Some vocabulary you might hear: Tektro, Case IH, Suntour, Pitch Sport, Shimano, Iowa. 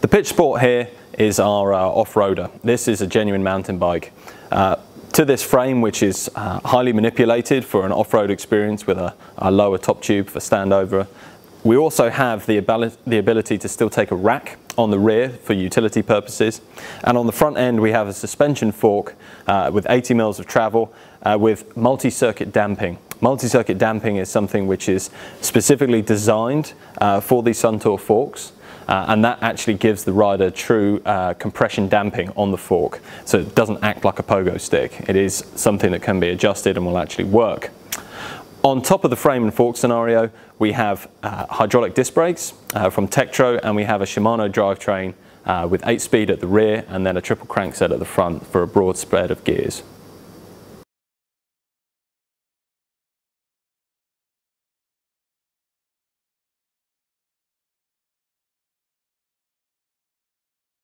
The Pitch Sport here is our off-roader. This is a genuine mountain bike. To this frame, which is highly manipulated for an off-road experience with a lower top tube for standover. We also have the ability to still take a rack on the rear for utility purposes, and on the front end we have a suspension fork with 80 mils of travel with multi-circuit damping. Multi-circuit damping is something which is specifically designed for these Suntour forks, and that actually gives the rider true compression damping on the fork, so it doesn't act like a pogo stick. It is something that can be adjusted and will actually work. On top of the frame and fork scenario, we have hydraulic disc brakes from Tektro, and we have a Shimano drivetrain with 8-speed at the rear and then a triple crankset at the front for a broad spread of gears.